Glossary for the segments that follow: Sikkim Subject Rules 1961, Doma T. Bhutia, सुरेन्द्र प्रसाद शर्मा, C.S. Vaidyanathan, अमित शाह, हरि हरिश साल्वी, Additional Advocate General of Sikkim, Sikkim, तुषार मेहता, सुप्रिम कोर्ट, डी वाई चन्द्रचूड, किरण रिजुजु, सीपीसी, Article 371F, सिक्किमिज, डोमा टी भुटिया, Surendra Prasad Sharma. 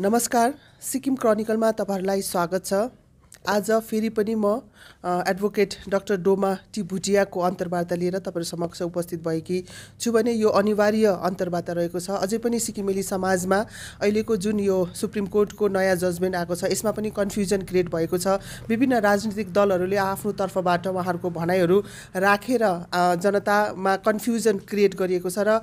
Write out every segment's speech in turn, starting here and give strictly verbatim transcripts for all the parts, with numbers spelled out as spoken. नमस्कार सिक्किम क्रोनिकल मा तपाईहरुलाई स्वागत छ। आज फेरि पनि म advocate doctor डोमा टी भुटिया को अन्तर्वार्ता लिएर तपाईहरु समक्ष उपस्थित भएकी छु भने यो अनिवार्य अन्तर्वार्ता रहेको छ। अझै पनि सिक्किमेली समाजमा अहिलेको जुन यो सुप्रीम कोर्टको नयाँ जजमेन्ट आएको छ यसमा पनि कन्फ्युजन क्रिएट भएको छ। विभिन्न राजनीतिक दलहरूले आफ्नो तर्फबाट उहाँहरूको भनाइहरू राखेर जनतामा कन्फ्युजन क्रिएट गरिएको छ र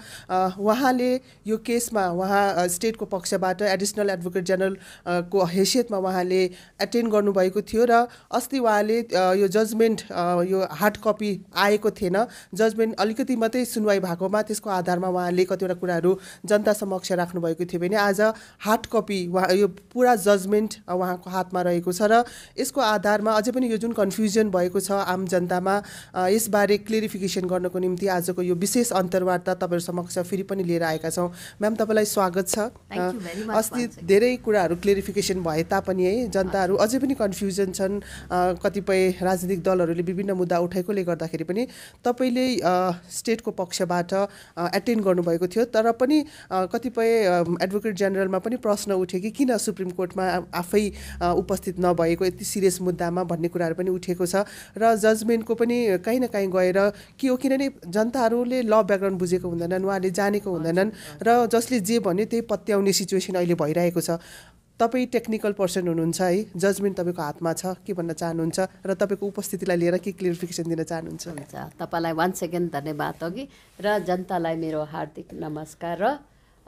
उहाँले यो केसमा उहाँ स्टेटको पक्षबाट एडिशनल एडभोकेट जनरल को हैसियतमा उहाँले अटेन्ड गर्नु भएको थियो र अस्ति उहाँले यो जजमेन्ट यो हार्ड कपी आएको थिएन। जजमेन्ट अलिकति मात्रै सुनवाई भएकोमा त्यसको आधारमा उहाँले कतिवटा कुराहरू जनता समक्ष राख्नु भएको थियो भने आज हार्ड कपी यो पूरा जजमेन्ट उहाँको हातमा रहेको छ र यसको आधारमा अझै पनि यो जुन कन्फ्युजन भएको छ आम जनतामा यसबारे क्लियरिफिकेसन गर्नको निम्ति आजको यो विशेष अन्तर्वार्ता तपाईहरु समक्ष फेरि पनि लिएर आएका छौँ। म्याम तपाईलाई स्वागत छ। अस्ति धेरै कुराहरू क्लियरिफिकेसन भए तापनि है जनताहरू अझै पनि कन्फ्युजन छन्। कतिपय राजनीतिक दलहरूले विभिन्न मुद्दा उठाएकोले गर्दाखेरि पनि तपाईले स्टेटको पक्षबाट एटेन्ड गर्नुभएको थियो तर पनि कतिपय एडभोकेट जनरलमा पनि प्रश्न उठ्यो कि किन सुप्रिम कोर्टमा आफै उपस्थित नभएको यति सिरियस मुद्दामा भन्ने कुराहरू पनि उठेको छ र जजमेन्टको पनि कहीँ न कहीँ गएर के हो किनभने जनताहरूले ल ब्याकग्राउन्ड बुझेको हुँदैनन् उहाँले जानेको हुँदैनन् र जसले जे भन्यो त्यही पत्याउने सिचुएसन अहिले भइरहेको छ। तपाईं टेक्निकल पर्सन हुनुहुन्छ है, जजमेन्ट तपाईको हातमा छ, के भन्न चाहनुहुन्छ र तपाईको उपस्थितिलाई लिएर के क्लियरिफिकेसन दिन चाहनुहुन्छ? हुन्छ, तपाईलाई वान सेकेन्ड धन्यवाद अघि र जनतालाई मेरो हार्दिक नमस्कार। र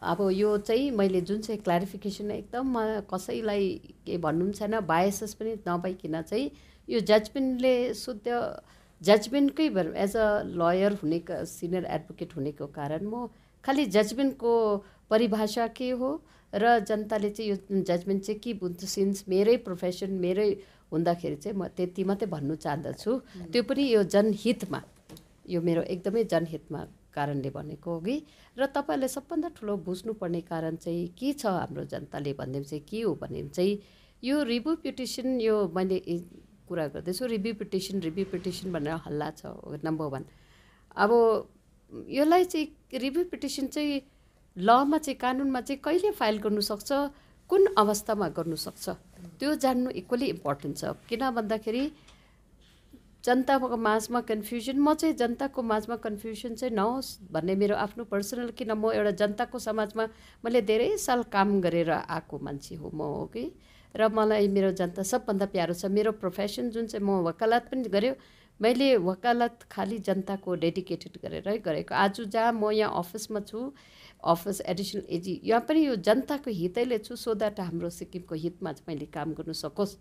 अब यो चाहिँ मैले जुन चाहिँ क्ल्यारिफिकेसन एकदम कसैलाई के भन्नु छैन बायसेस पनि नभइकन चाहिँ यो जजमेन्टले शुद्ध जजमेन्टकै एज अ लयर हुने सिनियर एडभोकेट हुनेको कारण म खालि जजमेन्टको परिभाषा के हो र जनताले चाहिँ यो जजमेन्ट चाहिँ के बुझ्छ सिन्स मेरै प्रोफेसन मेरै हुँदाखेरि चाहिँ म त्यति मात्रै भन्नु चाहदछु। त्यो पनि यो जनहितमा यो मेरो एकदमै जनहितमा कारणले भनेको हो कि र तपाईँले सबभन्दा ठुलो बुझ्नुपर्ने कारण चाहिँ के छ हाम्रो जनताले भन्ने चाहिँ के हो भने चाहिँ यो रिभ्यू पिटिसन यो मैले कुरा गर्दैछु रिभ्यू पिटिसन रिभ्यू पिटिसन भनेर हल्ला छ नम्बर वान। अब यसलाई चाहिँ रिभ्यू पिटिसन चाहिँ लमा चाहिँ कानुनमा चाहिँ कहिले फाइल गर्नुसक्छ कुन अवस्थामा गर्नुसक्छ त्यो जान्नु इक्वली इम्पोर्टेन्ट छ। किन भन्दाखेरि जनताको माझमा कन्फ्युजन म चाहिँ जनताको माझमा कन्फ्युजन चाहिँ नहोस् भन्ने मेरो आफ्नो पर्सनल, किन म एउटा जनताको समाजमा मैले धेरै साल काम गरेर आएको मान्छे हो म हो कि र मलाई मेरो जनता सबभन्दा प्यारो छ। मेरो प्रोफेसन जुन चाहिँ म वकालत पनि गरेँ मैले वकालत खालि जनताको डेडिकेटेड गरेरै गरेको। आज जहाँ म यहाँ अफिसमा छु अफिस एडिसनल एजी यहाँ पनि यो जनताको हितैले छु सो द्याट हाम्रो सिक्किमको हितमा चाहिँ मैले काम गर्नु सकोस्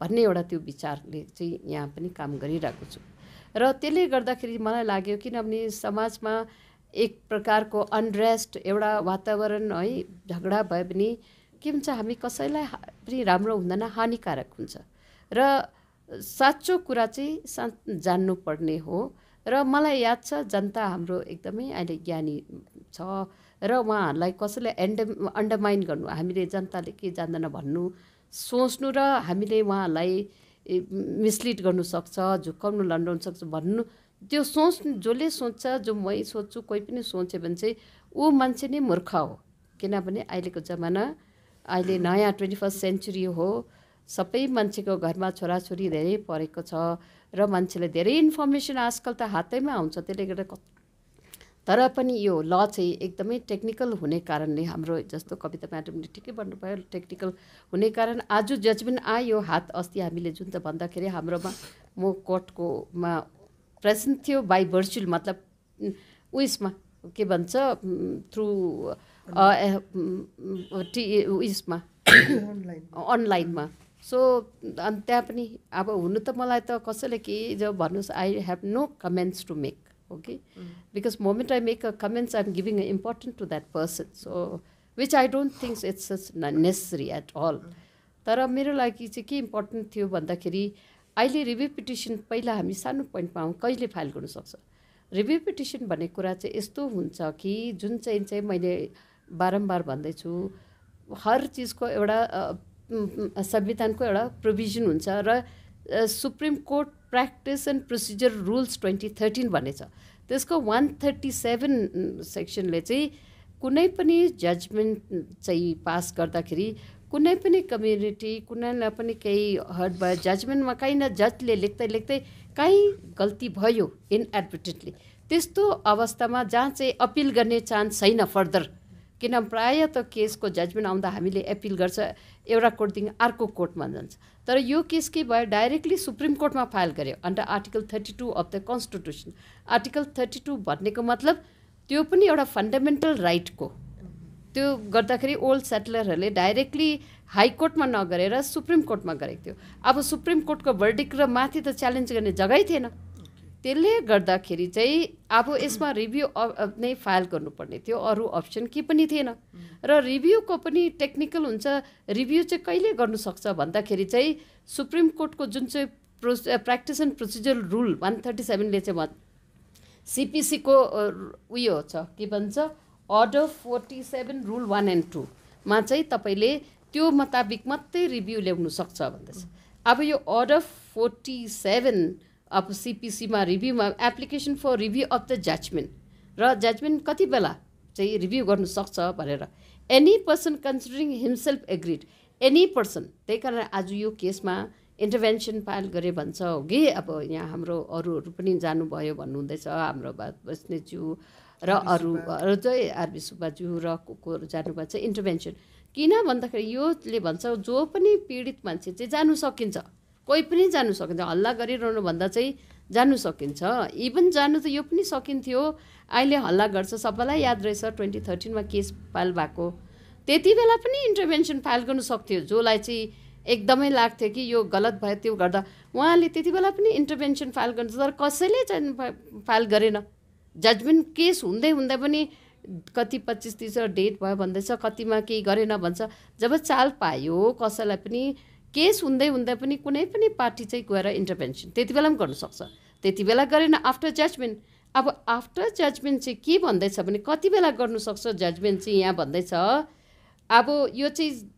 भन्ने एउटा त्यो विचारले चाहिँ यहाँ पनि काम गरिरहेको छु। र त्यसले गर्दाखेरि मलाई लाग्यो किनभने समाजमा एक प्रकारको अनरेस्ट एउटा वातावरण है झगडा भयो भने के हुन्छ हामी कसैलाई पनि राम्रो हुँदैन हानिकारक हुन्छ र साँचो कुरा चाहिँ सा जान्नुपर्ने हो। र मलाई याद छ जनता हाम्रो एकदमै अहिले ज्ञानी छ र उहाँहरूलाई कसैले एन्ड अन्डरमाइन गर्नु हामीले जनताले के जान्दैन भन्नु सोच्नु र हामीले उहाँहरूलाई मिसलिड गर्नुसक्छ झुक्काउनु लडाउनु सक्छ भन्नु त्यो सोच्नु जसले सोच्छ जो मै सोच्छु कोही पनि सोच्यो भने चाहिँ ऊ मान्छे नै मूर्ख हो। किनभने अहिलेको जमाना अहिले नयाँ ट्वेन्टी फर्स्ट सेन्चुरी हो सबै मान्छेको घरमा छोराछोरी धेरै परेको छ र मान्छेले धेरै इन्फर्मेसन आजकल त हातैमा आउँछ त्यसले गर्दा तर पनि यो ल चाहिँ एकदमै टेक्निकल हुने कारणले हाम्रो जस्तो कविता म्याडमले ठिकै भन्नुभयो टेक्निकल हुने कारण आज जजमेन्ट आयो हात अस्ति हामीले जुन त भन्दाखेरि हाम्रोमा म कोर्टकोमा प्रेजेन्ट थियो बाई भर्चुअल मतलब उयसमा के भन्छ थ्रु टी उयसमा अनलाइनमा। सो अनि त्यहाँ पनि अब हुनु त मलाई त कसैले के जब भन्नुहोस् I have no comments to make okay because moment I make a comments I am giving a important to that person so which I don't think it's it's necessary at all. तर मेरो लागि चाहिँ के important थियो भन्दाखेरि अहिले review petition पहिला हामी सानो पोइन्टमा आउँ कहिले फाइल गर्नुसक्छ। रिभ्यू पिटिसन भन्ने कुरा चाहिँ यस्तो हुन्छ कि जुन चाहिँ चाहिँ मैले बारम्बार भन्दैछु हर चिजको एउटा संविधानको एउटा प्रोभिजन हुन्छ र सुप्रिम कोर्ट practice and procedure rules twenty thirteen भनेछ त्यसको वान थर्टी सेभेन सेक्सनले चाहिँ कुनै पनि जजमेन्ट चाहिँ पास गर्दाखेरि कुनै पनि कम्युनिटी कुनैलाई पनि केही हर्ट भयो जजमेन्टमा कहीँ न जजले लेख्दै लेख्दै कहीँ गल्ती भयो इनएडभर्टेन्टली त्यस्तो अवस्थामा जहाँ चाहिँ अपिल गर्ने चान्स छैन फर्दर किन प्राय त केसको जजमेन्ट आउँदा हामीले अपिल गर्छ एउटा कोर्टदेखि अर्को कोर्टमा जान्छ तर यो केस के भयो डाइरेक्टली सुप्रिम कोर्टमा फाइल गर्यो under article thirty two of the constitution article thirty two भन्नेको मतलब त्यो पनि एउटा फन्डामेन्टल राइटको त्यो गर्दाखेरि ओल्ड सेटलरहरुले डाइरेक्टली हाई कोर्टमा नगरेर सुप्रिम कोर्टमा गरेको थियो अब सुप्रिम कोर्टको वर्डिक्ट र माथि त च्यालेन्ज गर्ने जग्गै थिएन त्यसले गर्दाखेरि चाहिँ अब यसमा रिभ्यू नै फाइल गर्नुपर्ने थियो अरू अप्सन के पनि थिएन र रिभ्यूको पनि टेक्निकल हुन्छ रिभ्यू चाहिँ कहिले गर्न सक्छ भन्दाखेरि चाहिँ सुप्रिम कोर्टको जुन चाहिँ practice and procedure rule one thirty seven ले चाहिँ सीपीसी को उयो छ के भन्छ order forty seven rule one and two मा चाहिँ तपाईले त्यो मुताबिक मात्रै रिभ्यू ल्याउन सक्छ भन्दैछ अब यो order forty seven of सीपीसी मा रिभ्यू मा application for review of the judgement र जजमेन्ट कति बेला चाहिँ रिभ्यू गर्न सक्छ भनेर any person considering himself agreed any person त्यही कारण आज यो केसमा इन्टरभेन्सन फाइल गरे भन्छ हो कि अब यहाँ हाम्रो अरूहरू पनि जानुभयो भन्नुहुँदैछ हाम्रो बस्नेज्यू र अरू अरू चाहिँ आरबी सुब्बाज्यू र को को जानुभएको छ इन्टरभेन्सन किन भन्दाखेरि योले भन्छ जो पनि पीडित मान्छे चाहिँ जानु सकिन्छ कोही पनि जानु सकिन्छ हल्ला गरिरहनु भन्दा चाहिँ जानु सकिन्छ इभन जानु त यो पनि सकिन्थ्यो अहिले हल्ला गर्छ सबैलाई याद रहेछ ट्वेन्टी थर्टिनमा केस फाइल भएको त्यति बेला पनि इन्टरभेन्सन फाइल गर्न सक्थ्यो जसलाई चाहिँ एकदमै लाग्थ्यो कि यो गलत भयो त्यो गर्दा उहाँले त्यति बेला पनि इन्टरभेन्सन फाइल गर्नु तर कसैले फाइल गरेन जजमेन्ट केस हुँदै हुँदा पनि कति पच्चीस तीस डेट भयो भन्दैछ कतिमा केही गरेन भन्छ जब चाल पायो कसैलाई पनि केस हुँदै हुँदा पनि कुनै पनि पार्टी चाहिँ गएर इन्टरभेन्सन त्यति बेला पनि गर्न सक्छ त्यति बेला गरेन आफ्टर जजमेन्ट अब आफ्टर जजमेन्ट चाहिँ के भन्दैछ भने कति बेला गर्न सक्छ जजमेन्ट चाहिँ यहाँ भन्दैछ अब यो चाहिँ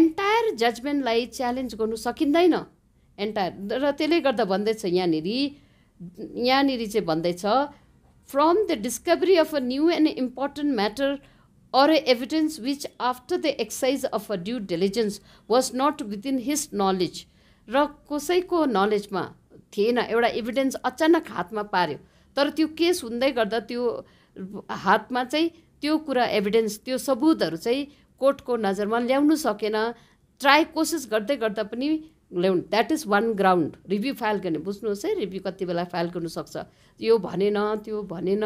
एन्टायर जजमेन्टलाई च्यालेन्ज गर्न सकिँदैन एन्टायर र त्यसले गर्दा भन्दैछ यहाँनिर यहाँनिर चाहिँ भन्दैछ from the discovery of a new and important matter or evidence which after the exercise of a due diligence was not within his knowledge र कसैको नलेजमा थिएन एउटा एभिडेन्स अचानक हातमा पार्यो तर त्यो केस हुँदै गर्दा त्यो हातमा चाहिँ त्यो कुरा एभिडेन्स त्यो सबूतहरू चाहिँ कोर्टको नजरमा ल्याउन सकेन ट्राई कोसिस गर्दै गर्दा पनि ल्याउनु that is one ground review file गर्ने बुझ्नुहोस् है रिभ्यू कति बेला फाइल गर्न सक्छ यो भनेन त्यो भनेन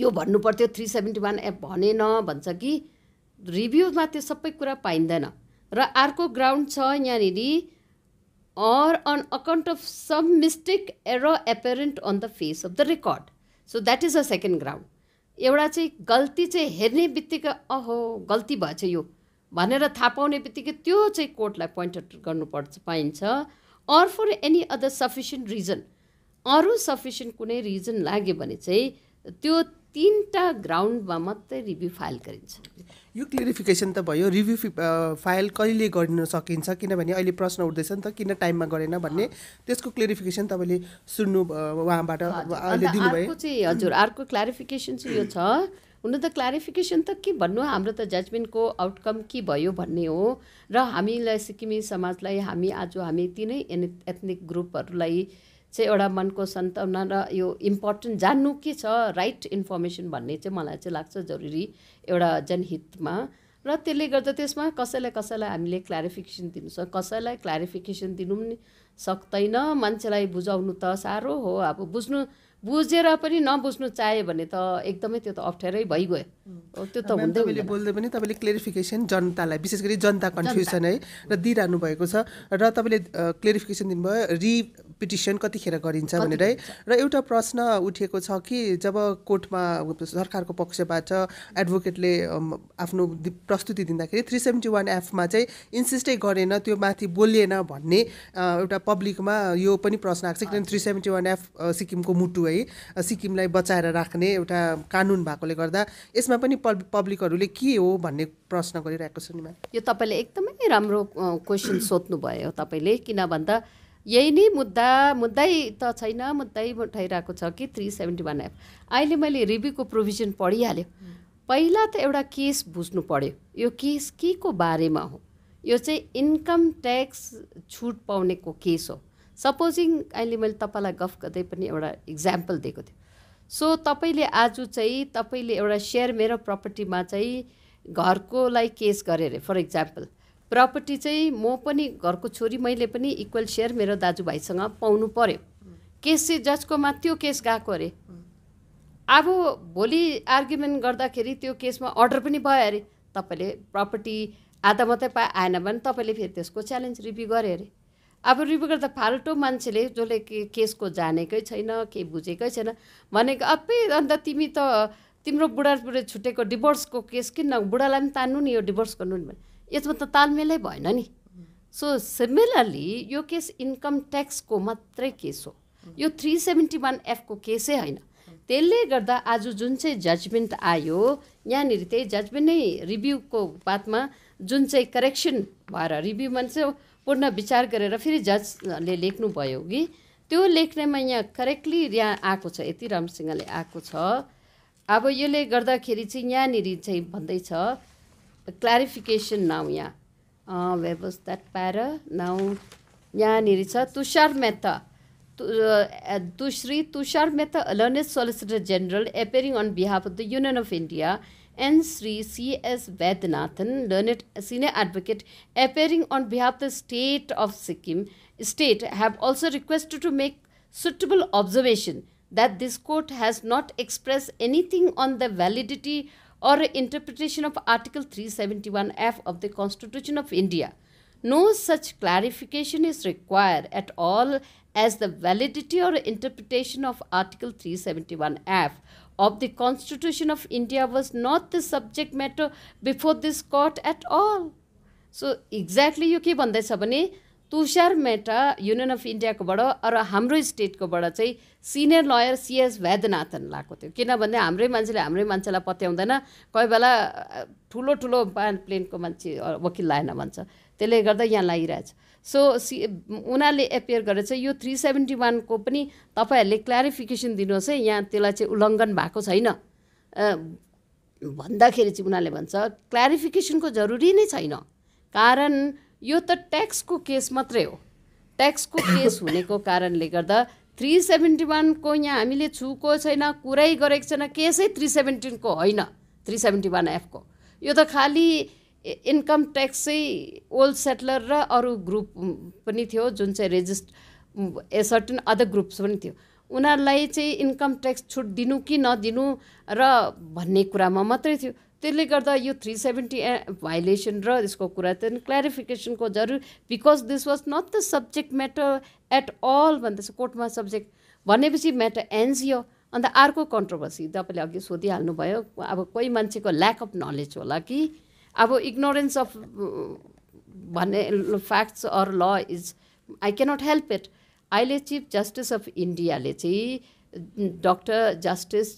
यो भन्नु पर्थ्यो थ्री सेभेन्टी वान एफ भनेन भन्छ कि रिभ्यूमा त्यो सबै कुरा पाइँदैन र अर्को ग्राउन्ड छ यहाँनिर or on account of some mistake error apparent on the face of the record so that is a second ground एउटा चाहिँ गल्ती चाहिँ हेर्ने बित्तिकै अहो गल्ती भएछ यो भनेर थाहा पाउने बित्तिकै त्यो चाहिँ कोर्टलाई पोइन्ट आउट गर्नुपर्छ पाइन्छ or for any other sufficient reason अरू सफिसियन्ट कुनै रिजन लाग्यो भने चाहिँ त्यो तीनटा ग्राउन्डमा मात्रै रिभ्यू फाइल गरिन्छ यो क्लियरिफिकेसन त भयो रिभ्यू फाइल कहिले गर्न सकिन्छ किनभने अहिले प्रश्न उठ्दैछ नि त किन टाइममा गरेन भन्ने त्यसको क्लियरिफिकेसन तपाईँले सुन्नु उहाँबाट अहिले दिनुभयो चाहिँ हजुर अर्को क्लियरिफिकेसन चाहिँ यो छ हुन त क्लियरिफिकेसन त के भन्नु हाम्रो त जजमेन्टको आउटकम के भयो भन्ने हो र हामीलाई सिक्किमी समाजलाई हामी आज हामी तिनै एथनिक ग्रुपहरूलाई चाहिँ एउटा मनको सन्तवना र यो इम्पोर्टेन्ट जान्नु के छ राइट इन्फर्मेसन भन्ने चाहिँ मलाई चाहिँ लाग्छ जरुरी एउटा जनहितमा र त्यसले गर्दा त्यसमा कसैलाई कसैलाई हामीले क्ल्यारिफिकेसन दिनु सक्छ कसैलाई क्ल्यारिफिकेसन दिनु पनि सक्दैन मान्छेलाई बुझाउनु त साह्रो हो अब बुझ्नु बुझेर पनि नबुझ्नु चाहे भने त एकदमै त्यो त अप्ठ्यारै भइगयो त्यो त हुँदै मैले बोल्दै पनि तपाईँले क्लियरिफिकेसन जनतालाई विशेष गरी जनता कन्फ्युजन है र दिइरहनु भएको छ र तपाईँले क्लियरिफिकेसन दिनुभयो रिपिटिसन कतिखेर गरिन्छ भनेर है र एउटा प्रश्न उठेको छ कि जब कोर्टमा सरकारको पक्षबाट एडभोकेटले आफ्नो प्रस्तुति दिँदाखेरि थ्री सेभेन्टी वान एफमा चाहिँ इन्सिस्टै गरेन त्यो माथि बोलिएन भन्ने एउटा पब्लिकमा यो पनि प्रश्न आएको छ किनभने थ्री सेभेन्टी वान एफ सिक्किमको मुटु है सिक्किमलाई बचाएर राख्ने एउटा कानुन भएकोले गर्दा यसमा पनि पब्लिकहरूले के हो भन्ने प्रश्न गरिरहेको छु नि म यो तपाईँले एकदमै राम्रो क्वेसन सोध्नुभयो तपाईँले किन भन्दा यही नै मुद्दा मुद्दै त छैन मुद्दै उठाइरहेको छ कि थ्री सेभेन्टी वान एफ अहिले मैले रिभ्यूको प्रोभिजन पढिहाल्यो पहिला त एउटा केस बुझ्नु पर्यो यो केस के को बारेमा हो यो चाहिँ इन्कम ट्याक्स छुट पाउने को केस हो सपोजिङ अहिले मैले तपाईलाई गफ गर्दै पनि एउटा एक्जाम्पल दिएको थिएँ सो तपाईले आज चाहिँ तपाईले एउटा शेयर मेरो प्रपर्टीमा चाहिँ घरकोलाई केस गरे रे फर एक्जाम्पल प्रपर्टी चाहिँ म पनि घरको छोरी मैले पनि इक्वल शेयर मेरो दाजुभाइसँग पाउनु पर्यो केस चाहिँ जजकोमा त्यो केस गएको रे अब भोलि आर्ग्युमेन्ट गर्दाखेरि त्यो केसमा अर्डर पनि भयो अरे तपाईले प्रपर्टी आधा मात्रै पाए आएन भने तपाईले फेरि त्यसको च्यालेन्ज रिभ्यू गरे अरे अब रिभ्यू गर्दा फाल्टो मान्छेले जसले केसको जानेकै छैन के बुझेकै छैन भनेको अप्पै अन्त तिमी त तिम्रो बुढाबुढी छुटेको डिभोर्सको केस किन बुढालाई पनि तान्नु नि यो डिभोर्स गर्नु नि भने यसमा त तालमेलै भएन नि सो सिमिलरली यो केस इन्कम ट्याक्सको मात्रै केस हो यो थ्री सेभेन्टी वन एफ को केसै हैन त्यसले गर्दा आज जुन चाहिँ जजमेन्ट आयो यहाँनिर त्यही जजमेन्ट नै रिभ्यूको बादमा जुन चाहिँ करेक्सन भएर रिभ्यू मान्छे पुनः विचार गरेर फेरि जजले लेख्नु भयो कि त्यो लेख्नेमा यहाँ करेक्टली यहाँ आएको छ यति राम्रोसँगले आएको छ अब यसले गर्दाखेरि चाहिँ यहाँनिर चाहिँ भन्दै छ क्ल्यारिफिकेसन नाउ यहाँ web was that para now यहाँनिर छ तुषार मेहता Shri Tushar Mehta, learned Solicitor General, appearing on behalf of the Union of India, and Shri C S Vaidyanathan, learned Senior Advocate, appearing on behalf of the State of Sikkim, State have also requested to make suitable observation that this court has not expressed anything on the validity or interpretation of Article three seventy-one F of the Constitution of India. No such clarification is required at all as the validity or interpretation of Article three seventy-one F of the Constitution of India was not the subject matter before this court at all. So exactly you ke bhandaicha bhane Tushar Mehta, Union of India ko bada aur hamro state ko bada chahi senior lawyer C S Vaidyanathan lako thyo kina bhanne hamrai manchele hamrai manchela patyaउँदैन kai bela ठुलो ठुलो प्लेन को मान्छे वकिल लाएन भन्छ त्यसले गर्दा यहाँ लागिरहेछ सो उनीहरूले एपियर गरेछ यो थ्री सेभेन्टी वन को पनि तपाईहरुले क्ल्यारिफिकेसन दिनुहोस् है यहाँ त्यसलाई चाहिँ उल्लङ्घन भएको छैन भन्दाखेरि चाहिँ उनीहरूले भन्छ क्ल्यारिफिकेसनको जरुरी नै छैन कारण यो त ट्याक्सको केस मात्रै हो ट्याक्सको केस हुनेको कारणले गर्दा थ्री सेभेन्टी वन को यहाँ हामीले छुको छैन कुरै गरेको छैन केसै थ्री सेभेन्टी वन को होइन थ्री सेभेन्टी वन एफ को यो त खाली इन्कम ट्याक्स चाहिँ ओल्ड सेटलर र अरू ग्रुप पनि थियो जुन चाहिँ resist a certain other groups पनि थियो उनीहरूलाई चाहिँ इन्कम ट्याक्स छुट दिनु कि नदिनु र भन्ने कुरामा मात्रै थियो त्यसले गर्दा यो थ्री सेभेन्टी भाइलेसन र यसको कुरा चाहिँ क्ल्यारिफिकेसनको जरुर because this was not the subject matter at all भन्दैछ कोर्टमा सब्जेक्ट भनेपछि म्याटर एन्ड्स हियर अन्त अर्को कन्ट्रोभर्सी तपाईँले अघि सोधिहाल्नुभयो अब कोही मान्छेको ल्याक अफ नलेज होला कि अब इग्नोरेन्स अफ भन्ने फ्याक्ट्स अर ल is I cannot help it अहिले चिफ जस्टिस अफ इन्डियाले चाहिँ doctor justice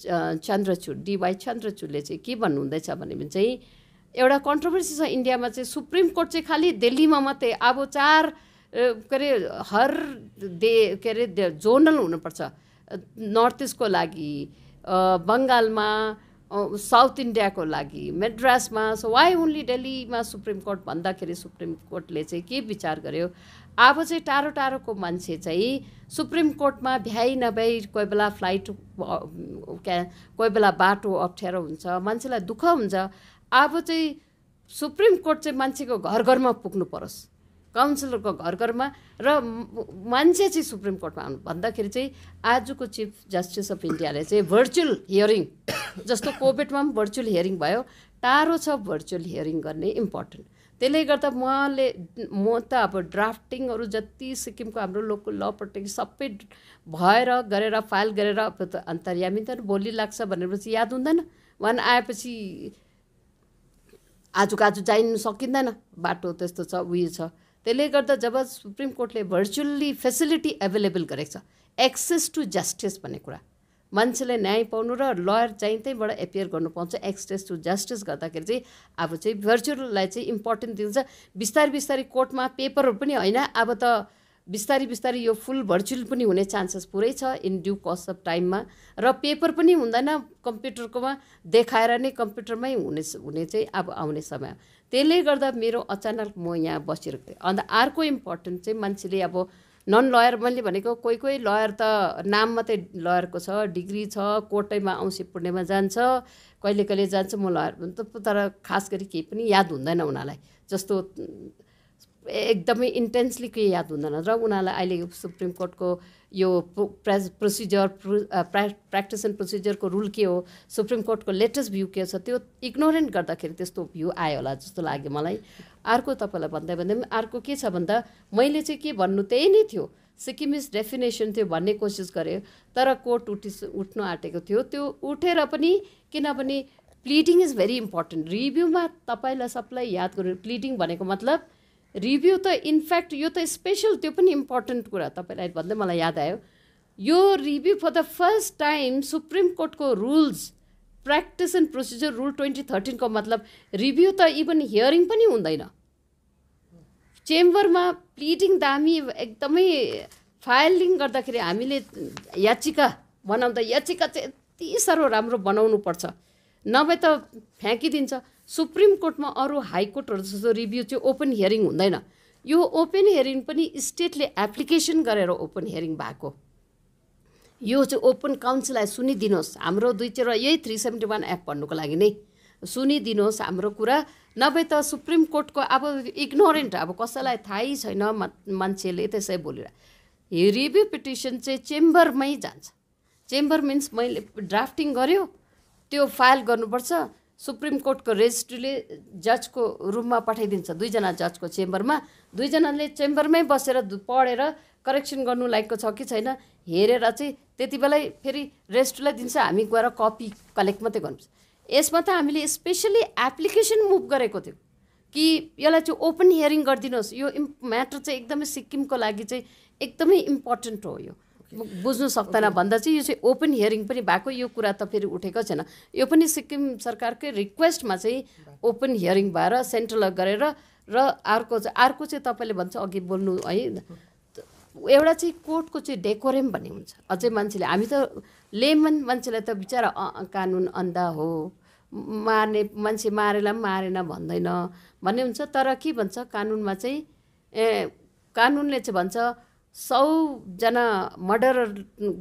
Chandrachud D Y चन्द्रचूडले चाहिँ के भन्नुहुँदैछ भने चाहिँ एउटा कन्ट्रोभर्सी छ इन्डियामा चाहिँ सुप्रिम कोर्ट चाहिँ खालि दिल्लीमा मात्रै अब चार के अरे हर दे के अरे जोनल हुनुपर्छ नर्थ इस्टको लागि बङ्गालमा साउथ इन्डियाको लागि मेड्रासमा सो वाइ ओन्ली दिल्लीमा सुप्रिम कोर्ट भन्दाखेरि सुप्रिम कोर्टले चाहिँ के विचार गर्यो अब चाहिँ टाढो टाढोको मान्छे चाहिँ सुप्रिम कोर्टमा भ्याइ नभ्याइ कोही बेला फ्लाइट कोही बेला बाटो अप्ठ्यारो हुन्छ मान्छेलाई दुःख हुन्छ अब चाहिँ सुप्रिम कोर्ट चाहिँ मान्छेको घर घरमा पुग्नु परोस् काउन्सिलरको घर घरमा र मान्छे चाहिँ सुप्रिम कोर्टमा आउनु भन्दाखेरि चाहिँ आजको चिफ जस्टिस अफ इन्डियाले चाहिँ भर्चुअल हियरिङ जस्तो कोभिडमा पनि भर्चुअल हियरिङ भयो टाढो छ भर्चुअल हियरिङ गर्ने इम्पोर्टेन्ट त्यसले गर्दा उहाँले म त अब ड्राफ्टिङहरू जति सिक्किमको हाम्रो लोकल ल प्रोटेक्ट सबै भएर गरेर फाइल गरेर अन्तर्यामी त भोलि लाग्छ भनेपछि याद हुँदैन वान आएपछि आजको आज जाइन सकिँदैन बाटो त्यस्तो छ उयो छ त्यसले गर्दा जब सुप्रिम कोर्टले भर्चुअल्ली फेसिलिटी एभाइलेबल गरेको छ एक्सेस टु जस्टिस भन्ने कुरा मान्छेले न्याय पाउनु र लयर चाहिँ त्यहीँबाट एपियर गर्नु पाउँछ एक्सेस टु जस्टिस गर्दाखेरि चाहिँ अब चाहिँ भर्चुअललाई चाहिँ इम्पोर्टेन्ट दिन्छ बिस्तारै बिस्तारै कोर्टमा पेपरहरू पनि होइन अब त बिस्तारी बिस्तारी यो फुल भर्चुअल पनि हुने चान्सेस पुरै छ इन ड्यू कोर्स अफ टाइममा र पेपर पनि हुँदैन कम्प्युटरकोमा देखाएर नै कम्प्युटरमै हुने हुने चाहिँ अब आउने समय त्यसले गर्दा मेरो अचानक म यहाँ बसिरहेको थिएँ। अनि अर्को इम्पोर्टेन्ट चाहिँ मान्छेले अब नन लयर मैले भनेको कोही कोही लयर त नाम मात्रै लयरको छ डिग्री छ कोर्टैमा औँसी पुर्नेमा जान्छ कहिले कहिले जान्छ म लयर भन्छु तर खास गरी केही पनि याद हुँदैन उनीहरूलाई जस्तो एकदमै इन्टेन्सली के याद हुँदैन र उनीहरूलाई अहिले सुप्रिम कोर्टको यो प्रोसिजर प्र्याक्टिस एन्ड प्रोसिजरको रुल के हो सुप्रिम कोर्टको लेटेस्ट भ्यू के छ त्यो इग्नोरेन्ट गर्दाखेरि त्यस्तो भ्यू आयो होला जस्तो लाग्यो मलाई। अर्को तपाईँलाई भन्दै भन्दै अर्को के छ भन्दा मैले चाहिँ के भन्नु त्यही नै थियो सिक्किमिज डेफिनेसन थियो भन्ने कोसिस गरेँ तर कोर्ट उठि उठ्नु आँटेको थियो त्यो उठेर पनि किनभने प्लिडिङ इज भेरी इम्पोर्टेन्ट रिभ्यूमा तपाईँलाई सबलाई याद गर्नु प्लिडिङ भनेको मतलब रिभ्यू त इनफ्याक्ट यो त स्पेशल त्यो पनि इम्पोर्टेन्ट कुरा तपाईँलाई भन्दै मलाई याद आयो यो review for the first time supreme कोर्टको rules practice and procedure rule twenty थर्टिनको मतलब रिभ्यू त इभन हियरिङ पनि हुँदैन चेम्बरमा प्लिडिङ दामी एकदमै फाइलिङ गर्दाखेरि हामीले याचिका बनाउँदा याचिका चाहिँ यति साह्रो राम्रो बनाउनुपर्छ नभए त फ्याँकिदिन्छ। सुप्रिम कोर्टमा अरू हाई कोर्टहरु जस्तो रिभ्यू चाहिँ ओपन हियरिङ हुँदैन यो ओपन हियरिङ पनि स्टेटले एप्लिकेसन गरेर ओपन हियरिङ भएको यो चाहिँ ओपन काउन्सिललाई सुनिदिनुहोस् हाम्रो दुई चार यही थ्री सेभेन्टी वान एफ भन्नुको लागि नै सुनिदिनुहोस् हाम्रो कुरा नभए त सुप्रिम कोर्टको अब इग्नोरेन्ट अब कसैलाई थाहै छैन मान्छेले त्यसै बोलेर रिभ्यू पिटिसन चाहिँ चेम्बरमै जान्छ चेम्बर मिन्स मैले ड्राफ्टिङ गर्यो त्यो फाइल गर्नुपर्छ सुप्रिम कोर्टको रेजिस्ट्रीले जजको रुममा पठाइदिन्छ दुईजना जजको चेम्बरमा दुईजनाले चेम्बरमै बसेर पढेर करेक्सन गर्नु लायकको छ कि छैन हेरेर चाहिँ त्यति बेलै फेरि रेजिस्ट्रीलाई दिन्छ हामी गएर कपी कलेक्ट मात्रै गर्नुपर्छ। यसमा त हामीले स्पेसली एप्लिकेसन मुभ गरेको थियो कि यसलाई चाहिँ ओपन हियरिङ गरिदिनुहोस् यो म्याटर चाहिँ एकदमै सिक्किमको लागि चाहिँ एकदमै इम्पोर्टेन्ट हो यो बुझ्नु सक्दैन भन्दा चाहिँ यो चाहिँ ओपन हियरिङ पनि भएको यो कुरा त फेरि उठेको छैन यो पनि सिक्किम सरकारकै रिक्वेस्टमा चाहिँ ओपन हियरिङ भएर सेन्ट्रल गरेर र अर्को चाहिँ अर्को चाहिँ तपाईँले भन्छ अघि बोल्नु है एउटा चाहिँ कोर्टको चाहिँ डेकोरेम भन्ने हुन्छ अझै मान्छेले हामी त लेमन मान्छेलाई त बिचरा कानुन अन्धा हो मार्ने मान्छे मारेला पनि मारेन भन्दैन भन्ने हुन्छ तर के भन्छ कानुनमा चाहिँ ए कानुनले चाहिँ भन्छ सौजना मर्डरर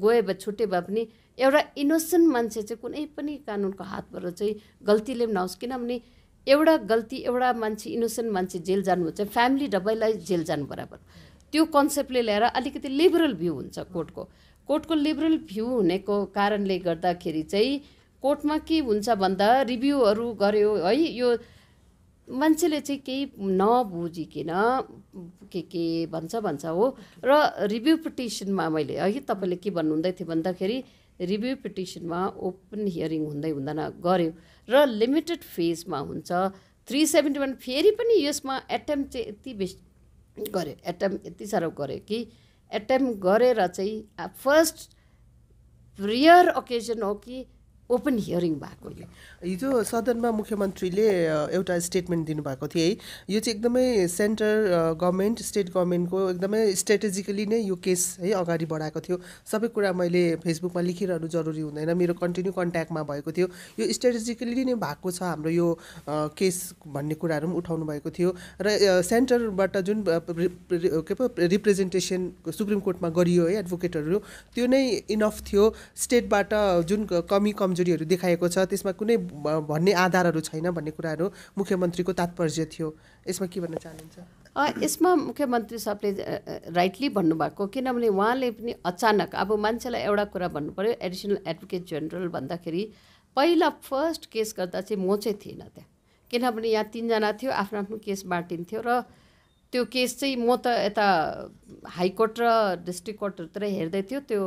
गए भए छुट्यो भए पनि एउटा इनोसेन्ट मान्छे चाहिँ कुनै पनि कानुनको हातबाट चाहिँ गल्तीले पनि नहोस् किनभने एउटा गल्ती एउटा मान्छे इनोसेन्ट मान्छे जेल जानु चाहिँ फ्यामिली डबैलाई जेल जानु बराबर त्यो कन्सेप्टले ल्याएर अलिकति लिबरल भ्यू हुन्छ कोर्टको कोर्टको लिबरल भ्यू हुनेको कारणले गर्दाखेरि चाहिँ कोर्टमा के हुन्छ भन्दा रिभ्यूहरू गर्यो है यो मान्छेले चाहिँ केही नबुझिकन के के भन्छ भन्छ हो र रिभ्यू पिटिसनमा मैले अघि तपाईँले के भन्नुहुँदै थियो भन्दाखेरि रिभ्यू पिटिसनमा ओपन हियरिङ हुँदै हुँदैन गऱ्यो र लिमिटेड फेजमा हुन्छ थ्री सेभेन्टी वान फेरि पनि यसमा एटेम्प चाहिँ यति बेसी गऱ्यो एटेम्प यति साह्रो गऱ्यो कि एटेम्प गरेर चाहिँ फर्स्ट रियर ओकेजन हो कि ओपन हियरिङ भएको। हिजो सदनमा मुख्यमन्त्रीले एउटा स्टेटमेन्ट दिनुभएको थिए है यो चाहिँ एकदमै सेन्ट्रल गभर्मेन्ट स्टेट गभर्मेन्टको एकदमै स्ट्रेटेजिकली नै यो केस है अगाडि बढाएको थियो सबै कुरा मैले फेसबुकमा लेखिरहनु जरुरी हुँदैन मेरो कन्टिन्यू कन्ट्याक्टमा भएको थियो यो स्ट्रेटेजिकली नै भएको छ हाम्रो यो केस भन्ने कुराहरू पनि उठाउनु भएको थियो र सेन्टरबाट जुन के पो रिप्रेजेन्टेसन सुप्रिम कोर्टमा गरियो है एडभोकेटहरू त्यो नै इनफ थियो स्टेटबाट जुन कमी कम जुरीहरू देखाएको छ त्यसमा कुनै भन्ने आधारहरू छैन भन्ने कुराहरू मुख्यमन्त्रीको तात्पर्य थियो यसमा के भन्न चाहनुहुन्छ? यसमा मुख्यमन्त्री साहबले राइटली भन्नुभएको किनभने उहाँले पनि अचानक अब मान्छेलाई एउटा कुरा भन्नु पऱ्यो एडिसनल एडभोकेट जेनरल भन्दाखेरि पहिला फर्स्ट केस गर्दा चाहिँ म चाहिँ थिइनँ त्यहाँ किनभने यहाँ तिनजना थियो आफ्नो आफ्नो केस बाँटिन्थ्यो र त्यो केस चाहिँ म त यता हाइकोर्ट र डिस्ट्रिक्ट कोर्टहरूतिर हेर्दै थियो त्यो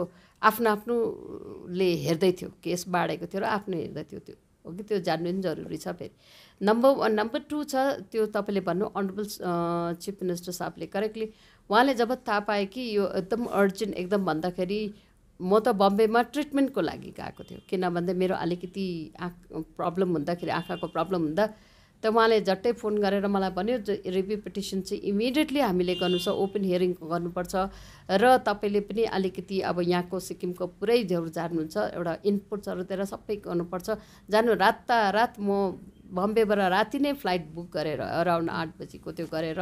आफ्नो आफ्नोले हेर्दै थियो केस बाँडेको थियो र आफ्नो हेर्दै थियो त्यो हो कि त्यो जान्नु पनि जरुरी छ। फेरि नम्बर वान नम्बर टू छ त्यो तपाईँले भन्नु अनरेबल चिफ मिनिस्टर साहबले करेक्टली उहाँले जब थाहा पाए कि यो एकदम अर्जेन्ट एकदम भन्दाखेरि म त बम्बेमा ट्रिटमेन्टको लागि गएको थियो किनभने मेरो अलिकति आँख प्रब्लम हुँदाखेरि आँखाको प्रब्लम हुँदा त उहाँले झट्टै फोन गरेर मलाई भन्यो रिभ्यू पिटिसन चाहिँ इमिडिएटली हामीले गर्नुपर्छ ओपन हियरिङ गर्नुपर्छ र तपाईले पनि अलिकति अब यहाँको सिक्किमको पुरै झोर जान्नुहुन्छ एउटा इनपुट्सहरु दिएर सबै गर्नुपर्छ जानु रातता रात म बम्बेबाट राति नै फ्लाइट बुक गरेर अराउन्ड आठ बजेको त्यो गरेर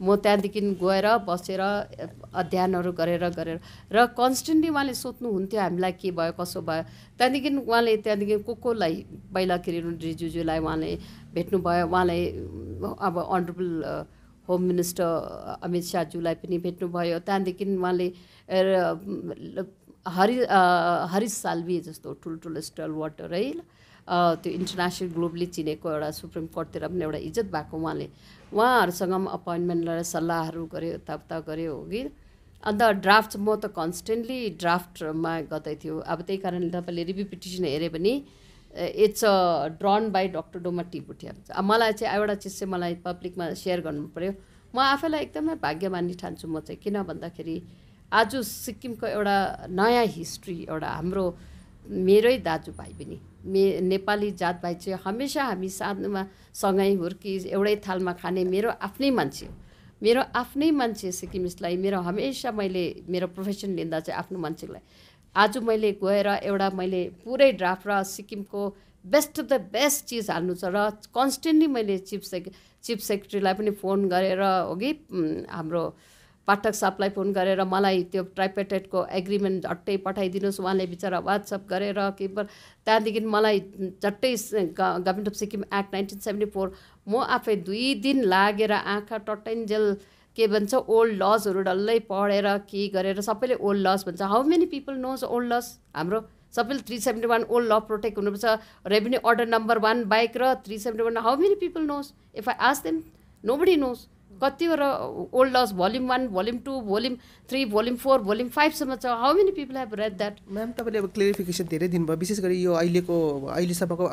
म त्यहाँदेखि गएर बसेर अध्ययनहरु गरेर गरेर र कन्स्टन्टली उहाँले सोध्नु हुन्थ्यो हामीलाई के भयो कसो भयो त्यहाँदेखि उहाँले त्यहाँदेखि कोकोलाई पहिला किरण रिजुजुलाई उहाँले भेट्नु भयो उहाँले अब honourable home minister अमित शाह जुलाई पनि भेट्नु भयो त्यहाँदेखि उहाँले हरि हरिश साल्वी जस्तो ठुलठुलो स्टल वाटर है त्यो इन्टरनेशनल ग्लोबली चिनेको एउटा सुप्रिम कोर्टतिर पनि एउटा इज्जत भएको उहाँले उहाँहरुसँग म अपॉइन्टमेन्ट लिएर सल्लाहहरु गरे तापता गरे हो कि अन्त ड्राफ्ट म त कन्स्टन्टली ड्राफ्टमा गर्दै थियो अब त्यही कारणले तपाईले रिभ्यू पिटिसन हेरे पनि it's drawn by doctor डोमा टी भुटिया अब मलाई चाहिँ एउटा चिज चाहिँ मलाई पब्लिकमा शेयर गर्नु पर्यो म आफैलाई एकदमै भाग्यमानी ठान्छु म चाहिँ किन भन्दाखेरि आज सिक्किमको एउटा नयाँ हिस्ट्री एउटा हाम्रो मेरै दाजुभाइ पनि मे नेपाली जात भाइ चाहिँ हमेशा हामी साथमा सँगै हुर्की एउटै थालमा खाने मेरो आफ्नै मान्छे हो मेरो आफ्नै मान्छे सिक्किमिसलाई मेरो हमेशा मैले मेरो प्रोफेसन लिँदा चाहिँ आफ्नो मान्छेलाई आज मैले गएर एउटा मैले पुरै ड्राफ्ट र सिक्किमको बेस्ट अफ द बेस्ट चीज हाल्नु छ र कन्स्टन्टली मैले चीफ सेक चीफ सेक्रेटरीलाई पनि फोन गरेर हो कि हाम्रो पाठक साहबलाई फोन गरेर मलाई त्यो ट्राइपेटेटको एग्रीमेन्ट झट्टै पठाइदिनुस् उहाँले बिचारा वाट्सएप गरेर के त्यहाँदेखि मलाई झट्टै government of Sikkim act nineteen seventy four म आफै दुई दिन लागेर आँखा टट्टाइन्जेल के भन्छ ओल्ड लजहरु डल्लै पढेर के गरेर सबैले ओल्ड लज भन्छ how many people knows old laws हाम्रो सबैले three seventy one old law protect हुनुपर्छ revenue order number one bike र three seventy one how many people knows if I ask them nobody knows कतिवटा old laws volume one volume two volume three volume four volume फाइभसम्म छ how many people have read that ma'am तपाईँले अब clarification धेरै दिनुभयो विशेष गरी यो अहिलेको अहिलेसम्मको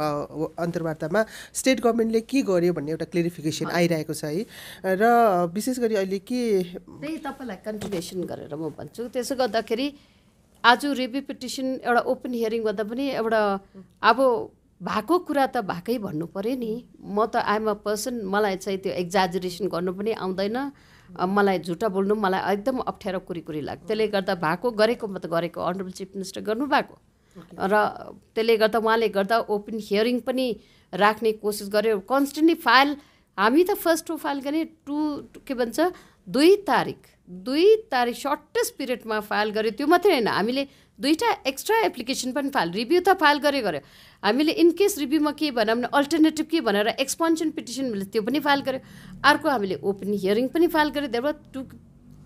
अन्तर्वार्तामा स्टेट गभर्मेन्टले के गर्यो भन्ने एउटा क्लियरिफिकेसन आइरहेको छ है र विशेष गरी अहिले के त्यही तपाईँलाई कन्टिन्युएसन गरेर म भन्छु त्यसो गर्दाखेरि आज रिभ्यू पिटिसन एउटा ओपन हियरिङ गर्दा पनि एउटा अब भएको कुरा त भएकै भन्नु पर्यो नि म त आइ एम अ पर्सन मलाई चाहिँ त्यो एक्जाजरेसन गर्नु पनि आउँदैन मलाई झुटा बोल्नु मलाई एकदम अप्ठ्यारो कुरीकुरी लाग्छ त्यसले गर्दा भएको गरेको म त गरेको अनरेबल चिफ मिनिस्टर गर्नुभएको र त्यसले गर्दा उहाँले गर्दा ओपन हियरिङ पनि राख्ने कोसिस गर्यो कन्स्टन्टली फाइल हामी त फर्स्ट टु फाइल गर्ने टु के भन्छ दुई तारिक दुई तारिक सर्टेस्ट पिरियडमा फाइल गर्यो त्यो मात्रै हैन हामीले दुईटा एक्स्ट्रा एप्लिकेसन पनि फाइल रिभ्यू त फाइल गरे गरे हामीले इनकेस रिभ्यूमा के भन्यो भने अल्टरनेटिभ के भनेर एक्सपेन्सन पिटिसन मिल्यो त्यो पनि फाइल गर्यो अर्को हामीले ओपन हियरिङ पनि फाइल गरे there were two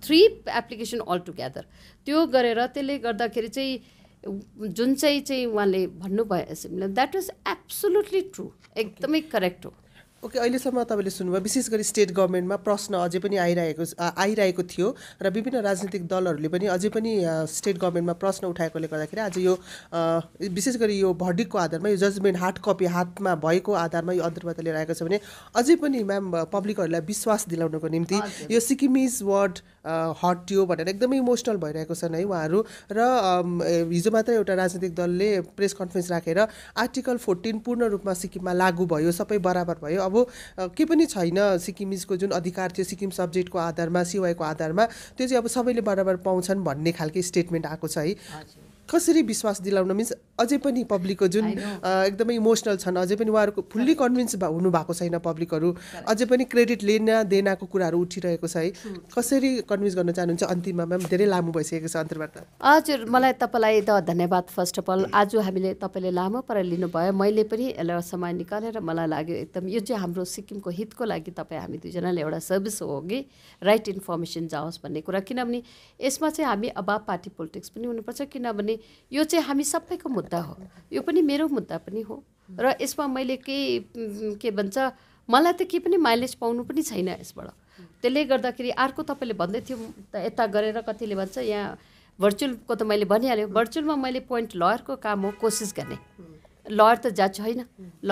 three application all together त्यो गरेर त्यसले गर्दाखेरि चाहिँ जुन चाहिँ चाहिँ उहाँले भन्नुभयो द्याट वाज एब्सोल्युटली ट्रू एकदमै करेक्ट हो ओके अहिलेसम्म तपाईले सुन्नुभयो विशेष गरी स्टेट गभर्मेन्टमा प्रश्न अझै पनि आइरहेको आइरहेको थियो र विभिन्न राजनीतिक दलहरूले पनि अझै पनि स्टेट गभर्मेन्टमा प्रश्न उठाएकोले गर्दाखेरि आज यो विशेष गरी यो भर्डिकको आधारमा यो जजमेन्ट हार्ड कपी हातमा भएको आधारमा यो अन्तर्वार्ता लिएर आएको छ भने अझै पनि म्याम पब्लिकहरूलाई विश्वास दिलाउनको निम्ति यो सिक्किमिज वर्ड हट्यो भनेर एकदमै इमोसनल भइरहेको छन् है उहाँहरू र हिजो मात्र एउटा राजनीतिक दलले प्रेस कन्फरेन्स राखेर आर्टिकल फोर्टीन पूर्ण रूपमा सिक्किममा लागू भयो सबै बराबर भयो अब के पनि छैन सिक्किमिजको जुन अधिकार थियो सिक्किम सब्जेक्टको आधारमा सिवायको आधारमा त्यो चाहिँ अब सबैले बराबर पाउँछन् भन्ने खालको स्टेटमेन्ट आएको छ है कसरी विश्वास दिलाउन मिन्स अझै पनि पब्लिकको जुन एकदमै इमोसनल छन् अझै पनि उहाँहरूको फुल्ली कन्भिन्स हुनुभएको छैन पब्लिकहरू अझै पनि क्रेडिट लिन देनाको कुराहरू उठिरहेको छ है कसरी कन्भिन्स गर्न चाहनुहुन्छ अन्तिममा म्याम धेरै लामो भइसकेको छ अन्तर्वार्ता हजुर मलाई तपाईँलाई त धन्यवाद फर्स्ट अफ अल आज हामीले तपाईँले लामो पर लिनुभयो मैले पनि यसलाई समय निकालेर मलाई लाग्यो एकदम यो चाहिँ हाम्रो सिक्किमको हितको लागि तपाईँ हामी दुईजनाले एउटा सर्भिस हो कि राइट इन्फर्मेसन जाओस् भन्ने कुरा किनभने यसमा चाहिँ हामी अभाव पार्टी पोलिटिक्स पनि हुनुपर्छ किनभने यो चाहिँ हामी सबैको मुद्दा हो यो पनि मेरो मुद्दा पनि हो र यसमा मैले केही के भन्छ मलाई त केही पनि माइलेज पाउनु पनि छैन यसबाट त्यसले गर्दाखेरि अर्को तपाईँले भन्दै थियो यता गरेर कतिले भन्छ यहाँ भर्चुअलको त मैले भनिहालेँ भर्चुअलमा मैले पोइन्ट लयरको काम हो कोसिस गर्ने लयर त जाँच छैन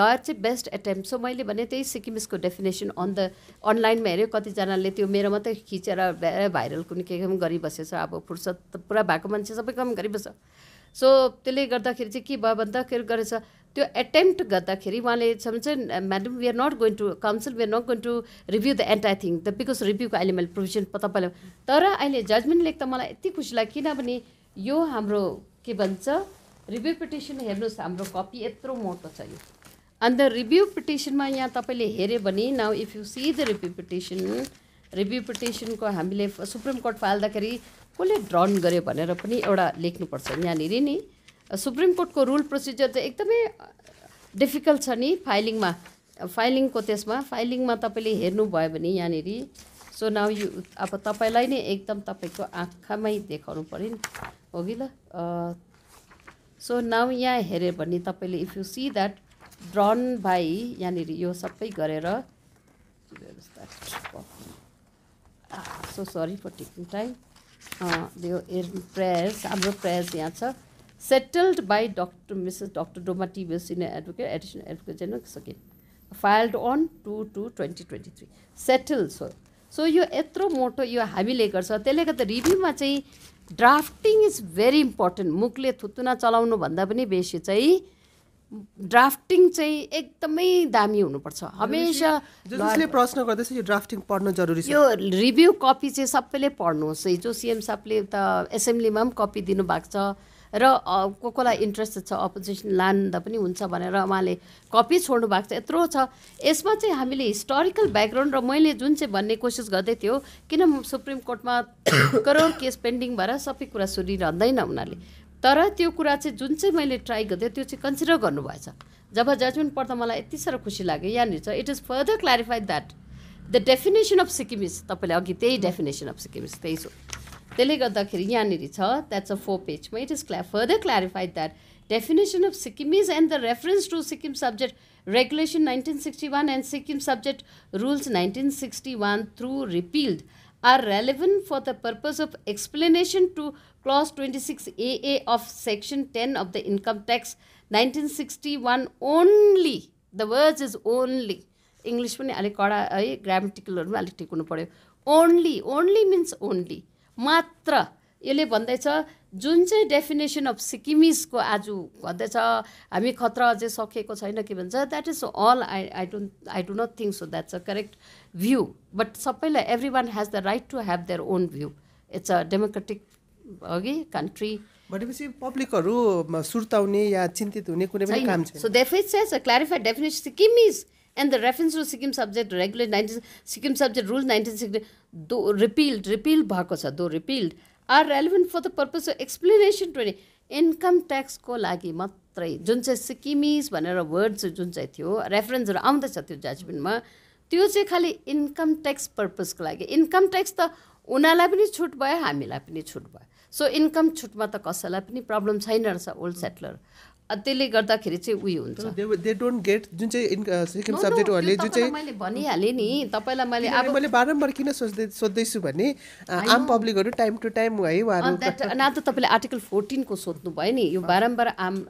लयर चाहिँ बेस्ट एटेम्प्ट सो मैले भने त्यही सिक्किमिसको डेफिनेसन अन द अनलाइनमा हेऱ्यो कतिजनाले त्यो मेरो मात्रै खिचेर भाइरल कुनै के काम गरिबसेछ अब फुर्सद त पुरा भएको मान्छे सबै काम गरिबस्छ सो त्यसले गर्दाखेरि चाहिँ के भयो भन्दाखेरि गरेछ त्यो एटेम्प्ट गर्दाखेरि उहाँले समझ madam we are not going to council we are not going to review the entire thing the because रिभ्यूको अहिले मैले प्रोभिजन तपाईलाई तर अहिले जजमेन्ट लेख्दा मलाई यति खुसी लाग्यो किनभने यो हाम्रो के भन्छ रिभ्यू पिटिसन हेर्नुस् हाम्रो कपी यत्रो मोटो छ यो अन्त रिभ्यू पिटिसनमा यहाँ तपाईले हेरे भने now if you see the review petition review पिटिसनको हामीले सुप्रिम कोर्ट फाल्दाखेरि कसले ड्रन गर्यो भनेर पनि एउटा लेख्नुपर्छ यहाँनिर नि सुप्रिम कोर्टको रुल प्रोसिजर चाहिँ एकदमै डिफिकल्ट छ नि फाइलिङमा फाइलिङको त्यसमा फाइलिङमा तपाईले हेर्नुभयो भने यहाँनिर सो नाउ यु अब तपाईलाई नै एकदम तपाईको आँखामै देखाउनु पर्यो नि हो कि ल सो नाउ यहाँ हेरे भने तपाईले if you see that drawn by यहाँनिर यो सबै गरेर so sorry for taking time यो प्रेयर्स हाम्रो प्रेयर्स यहाँ छ settled by Doctor Missus Doctor Doma T. Bhutia, Advocate, Additional Advocate General, Sikkim, filed on two two twenty twenty-three. Settled, so. So, you etro moto, you hamile garcha. Tyasle garda review ma chahi, drafting is very important. Mukle thutuna chalaunu bhanda pani beshi chahi, drafting chahi ekdamai dami huनुपर्छ. Hamesha जसले प्रश्न गर्दैछ यो drafting पढ्न जरुरी छ. यो review copy चाहिँ सबैले पढ्नुहोस् है. जो सीएम साहबले त एसेम्ब्लीमा पनि कपी दिनु भएको छ. र को कोलाई इन्ट्रेस्ट छ अपोजिसन लान्दा पनि हुन्छ भनेर उहाँले कपी छोड्नु भएको छ यत्रो छ यसमा चाहिँ हामीले हिस्टोरिकल ब्याकग्राउन्ड र मैले जुन चाहिँ भन्ने कोसिस गर्दै थियो किन सुप्रिम कोर्टमा करोड केस पेन्डिङ भएर सबै कुरा सुनिरहँदैन उनीहरूले तर त्यो कुरा चाहिँ जुन चाहिँ मैले ट्राई गर्दै त्यो चाहिँ कन्सिडर गर्नुभएछ जब जजमेन्ट पढ्दा मलाई यति साह्रो खुसी लाग्यो यहाँनिर छ it is further clarified that the definition of सिक्किमिज तपाईँले अघि त्यही डेफिनेसन अफ सिक्किमिज त्यही हो त्यसले गर्दाखेरि यहाँनिर छ द्याट्स अ फोर पेजमा it is cla further clarified that definition of सिक्किमिज and the reference to Sikkim subject regulation nineteen sixty one and Sikkim subject rules nineteen sixty one through repealed are relevant for the purpose of explanation to clause twenty six AA of section ten of the income tax nineteen sixty one only the words is only English पनि अलिक कडा है ग्रामेटिकलहरू पनि अलिक टिक्नु पऱ्यो only only means only मात्र यसले भन्दैछ जुन चाहिँ डेफिनेसन अफ सिक्किमिजको आज भन्दैछ हामी खतरा अझै सकेको छैन के भन्छ that is all I I don't I do not think so that's a correct view but सबैलाई every one has the right to have their own view it's a democratic अघि कन्ट्री भनेपछि पब्लिकहरू सुर्ताउने या चिन्तित हुने कुनै पनि काम छैन सो देफिट says a clarified definition सिक्किमिज and the reference to Sikkim Subject Regulation nineteen Sikkim Subject Rules nineteen sixty-one, though repealed, repealed bhako cha, though repealed, are relevant for the purpose of explanation twenty income tax ko lagi matrai. जुन चाहिँ सिक्किमिज भनेर word चाहिँ जुन चाहिँ थियो रेफरेन्सहरू आउँदैछ त्यो जजमेन्टमा त्यो चाहिँ खालि इन्कम ट्याक्स पर्पजको लागि इन्कम ट्याक्स त उनीहरूलाई पनि छुट भयो हामीलाई पनि छुट भयो सो इन्कम छुटमा त कसैलाई पनि प्रब्लम छैन रहेछ ओल्ड सेटलर त्यसले गर्दाखेरि चाहिँ उयो हुन्छ दे डोन्ट गेट जुन चाहिँ सिक्किम सब्जेक्टहरूले जुन चाहिँ मैले भनिहालेँ नि तपाईँलाई मैले अब मैले बारम्बार किन सोच्दै सोध्दैछु भने आम पब्लिकहरू टाइम टु टाइम है उहाँहरू न त तपाईँले आर्टिकल फोर्टिनको सोध्नु भयो नि यो बारम्बार आम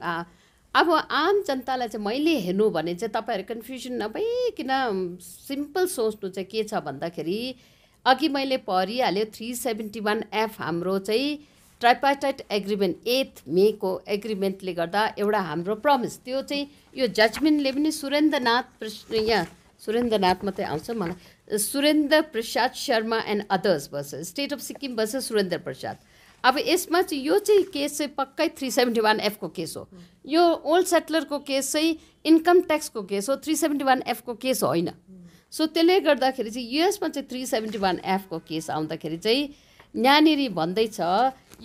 अब आम जनतालाई चाहिँ मैले हेर्नु भने चाहिँ तपाईँहरू कन्फ्युजन नभइकन सिम्पल सोच्नु चाहिँ के छ भन्दाखेरि अघि मैले पढिहालेँ थ्री सेभेन्टी वान एफ हाम्रो चाहिँ ट्राइपार्टाइट एग्रिमेन्ट एथ मेको एग्रिमेन्टले गर्दा एउटा हाम्रो प्रमिस त्यो चाहिँ यो जजमेन्टले पनि सुरेन्द्रनाथ प्रश्न यहाँ सुरेन्द्रनाथ मात्रै आउँछ मलाई सुरेन्द्र प्रसाद शर्मा and others versus state of Sikkim versus Surendra Prasad अब यसमा चाहिँ यो चाहिँ केस चाहिँ पक्कै थ्री सेभेन्टी वान एफको केस हो यो ओल्ड सेटलरको केस चाहिँ इन्कम ट्याक्सको केस हो थ्री सेभेन्टी वान एफको केस होइन सो त्यसले गर्दाखेरि चाहिँ युएसमा चाहिँ थ्री सेभेन्टी वान एफको केस आउँदाखेरि चाहिँ यहाँनिर भन्दैछ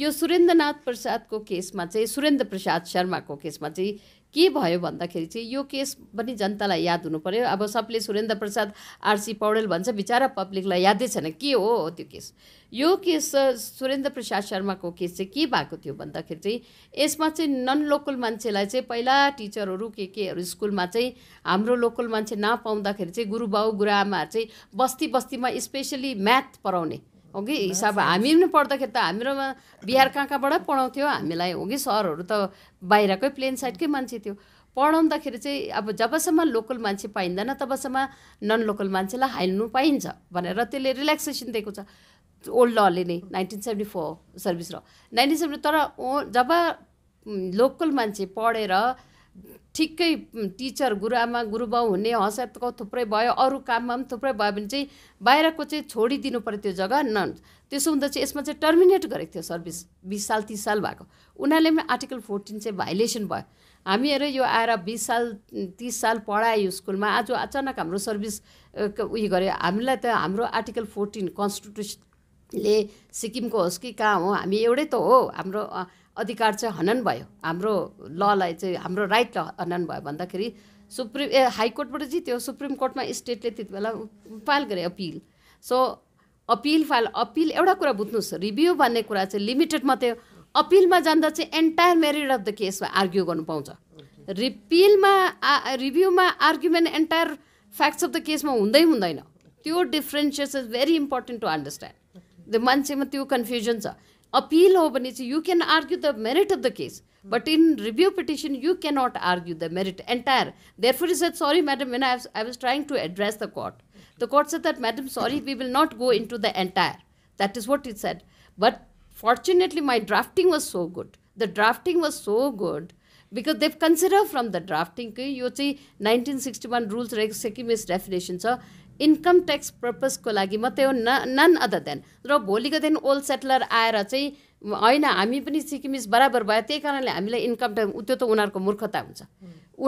यो सुरेन्द्रनाथ प्रसादको केसमा चाहिँ सुरेन्द्र प्रसाद शर्माको केसमा चाहिँ के भयो भन्दाखेरि चाहिँ यो केस पनि जनतालाई याद हुनु पर्यो अब सबले सुरेन्द्र प्रसाद आरसी पौडेल भन्छ बिचारा पब्लिकलाई यादै छैन के हो त्यो केस यो केस सुरेन्द्र प्रसाद शर्माको केस चाहिँ के भएको थियो भन्दाखेरि चाहिँ यसमा चाहिँ नन लोकल मान्छेलाई चाहिँ पहिला टिचरहरू के केहरू स्कुलमा चाहिँ हाम्रो लोकल मान्छे नपाउँदाखेरि चाहिँ गुरुबाउ गुरुआमा चाहिँ बस्ती बस्तीमा स्पेसली म्याथ पढाउने ओके हिसाब हामी पनि पढ्दाखेरि त हाम्रोमा बिहार कहाँ कहाँबाट पढाउँथ्यो हामीलाई हो कि सरहरू त बाहिरकै प्लेन साइडकै मान्छे थियो पढाउँदाखेरि चाहिँ अब जबसम्म लोकल मान्छे पाइँदैन तबसम्म नन लोकल मान्छेलाई हाल्नु पाइन्छ भनेर त्यसले रिल्याक्सेसन दिएको छ ओल्ड लले नै नाइन्टिन सेभेन्टी फोर सर्भिस र नाइन्टिन सेभेन्टी तर जब लोकल मान्छे पढेर ठिकै टीचर गुरुआमा गुरुबाउ हुने हसतको थुप्रै भयो अरु काममा पनि थुप्रै भयो भने चाहिँ बाहिरको चाहिँ छोडी दिनु पर्यो त्यो जग्गा न त्यसो हुँदा चाहिँ यसमा चाहिँ टर्मिनेट गरेको थियो सर्भिस बीस साल तीस साल भएको उनीहरुले पनि आर्टिकल चौध चाहिँ भाइलेसन भयो हामीहरु यो आएर बीस साल तीस साल पढायो स्कुलमा आज अचानक हाम्रो सर्भिस उही गरे हामीलाई त हाम्रो आर्टिकल चौध कन्स्टिट्युसनले सिक्किमको होस् कि कहाँ हो हामी एउटै त हो हाम्रो अधिकार चाहिँ हनन भयो हाम्रो ललाई चाहिँ हाम्रो राइट हनन भयो भन्दाखेरि सुप्रिम हाई कोर्टबाट जित्यो सुप्रिम कोर्टमा स्टेटले त्यतिबेला फाइल गरे appeal so appeal file appeal एउटा कुरा बुझ्नुस् रिभ्यू भन्ने कुरा चाहिँ लिमिटेड मात्रै हो अपीलमा जाँदा चाहिँ एन्टायर मेरिट अफ द केसमा आर्ग्यु गर्नु पाउँछ रिपिलमा रिभ्यूमा argument entire facts of the केसमा हुँदै हुँदैन त्यो differences is very important to understand the मान्छेमा त्यो कन्फ्युजन छ Appeal ho bhane chahi, you can argue the merit of the case, but in review petition you cannot argue the merit entire. Therefore, he said, sorry, madam, when I was, I was trying to address the court, the court said that, madam, sorry, we will not go into the entire. That is what it said. But fortunately, my drafting was so good. The drafting was so good because they've considered from the drafting, you see, nineteen sixty-one rules, Sikkim is definition, sir. Income tax पर्पजको लागि मात्रै हो non other than र भोलिको दिन old settler आएर चाहिँ हैन हामी पनि सिक्किमिस बराबर भयो त्यही कारणले हामीलाई इन्कम ट्याक्स त्यो त उनीहरुको मूर्खता हुन्छ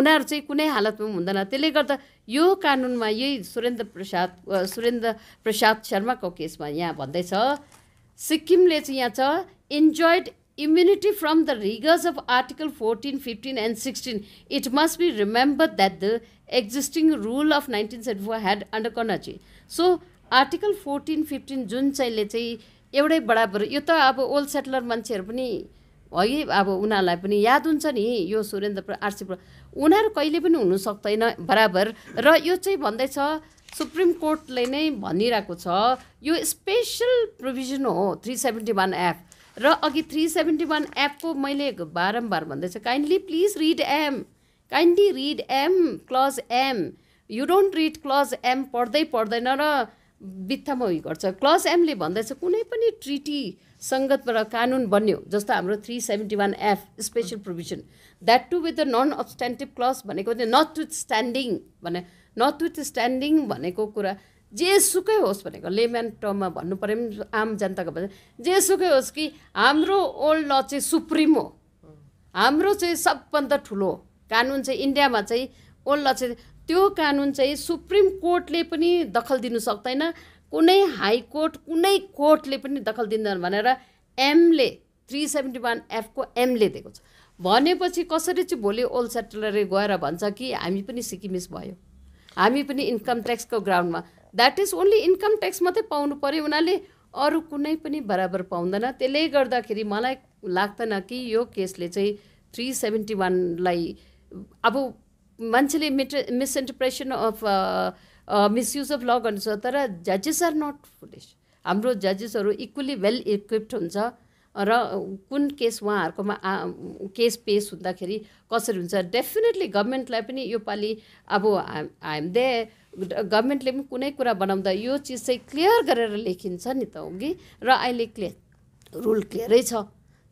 उनीहरु चाहिँ कुनै हालतमा हुँदैन त्यसले गर्दा यो कानुनमा यही सुरेन्द्र प्रसाद सुरेन्द्र प्रसाद शर्माको केसमा यहाँ भन्दैछ सिक्किमले चाहिँ यहाँ छ enjoyed immunity from the rigors of Article fourteen, fifteen and sixteen, it must be remembered that the existing rule of nineteen seventy-four had undergone a change. So, Article fourteen, fifteen, जुन चाहिँ ले चाहिँ एउटै बराबर यो त अब ओल्ड सेटलर मान्छेहरु पनि है अब उनीहरुलाई पनि याद हुन्छ नि यो सुरेन्द्र आरसी उनीहरु कहिले पनि हुन सक्दैन बराबर र यो चाहिँ भन्दै छ सुप्रीम कोर्टले नै भनिरहेको छ यो स्पेशल प्रोभिजन हो थ्री सेभेन्टी वन एफ र अघि थ्री सेभेन्टी वन एफ को मैले बारम्बार भन्दैछु kindly please read M kindly read M clause M you don't read clause M पढ्दै पढ्दैन र बित्थामा उयो गर्छ क्लज एमले भन्दैछ कुनै पनि ट्रिटी सङ्गत र कानुन बन्यो जस्तो हाम्रो three seventy one F special provision that to with the non अब्स्ट्यान्टिभ clause भनेको नट विथ स्ट्यान्डिङ भने नट विथ स्ट्यान्डिङ भनेको कुरा जेसुकै होस् भनेको लेम्यान टर्ममा भन्नु पऱ्यो पनि आम जनताको भन्दा जेसुकै होस् कि हाम्रो ओल्ड ल चाहिँ सुप्रिम हो हाम्रो चाहिँ सबभन्दा ठुलो कानुन चाहिँ इन्डियामा चाहिँ ओल्ड ल चाहिँ त्यो कानुन चाहिँ सुप्रिम कोर्टले पनि दखल दिनु सक्दैन कुनै हाई कोर्ट कुनै कोर्टले पनि दखल दिँदैन भनेर एमले थ्री सेभेन्टी वान एफको एमले दिएको छ भनेपछि कसरी चाहिँ भोलि ओल्ड सेटलरले गएर भन्छ कि हामी पनि सिक्किमिस भयो हामी पनि इन्कम ट्याक्सको ग्राउन्डमा that is only income tax मात्रै पाउनु पर्यो उनीहरूले अरू कुनै पनि बराबर पाउँदैन त्यसले गर्दाखेरि मलाई लाग्दैन कि यो केसले चाहिँ थ्री सेभेन्टी वानलाई अब मान्छेले मिसइन्टरप्रेसन अफ मिसयुज अफ ल गर्छ तर जजेस आर नट फुलिस हाम्रो जजेसहरू इक्वली वेल इक्विप्ड हुन्छ र कुन केस उहाँहरुकोमा केस पेस हुँदाखेरि कसरी हुन्छ डेफिनेटली गभर्मेन्टलाई पनि योपालि अब आई एम दे गभर्मेन्टले पनि कुनै कुरा बनाउँदा यो चिज चाहिँ क्लियर गरेर लेखिन्छ नि त होगी र अहिले क्लियर रुल क्लियरै छ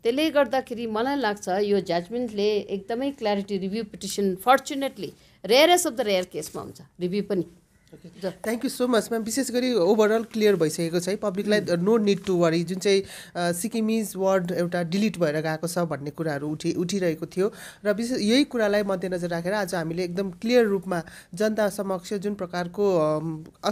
त्यसले गर्दाखेरि मलाई लाग्छ यो जजमेन्टले एकदमै clarity review petition fortunately rarest of the rare केसमा हुन्छ रिभ्यू पनि thank you so much ma'am विशेष गरी ओभरअल क्लियर भइसकेको छ है पब्लिकलाई नो निड टु वरी जुन चाहिँ सिक्किमिज वर्ड एउटा डिलिट भएर गएको छ भन्ने कुराहरू उठि उठिरहेको थियो र विशेष यही कुरालाई मध्यनजर राखेर आज हामीले एकदम क्लियर रूपमा जनता समक्ष जुन प्रकारको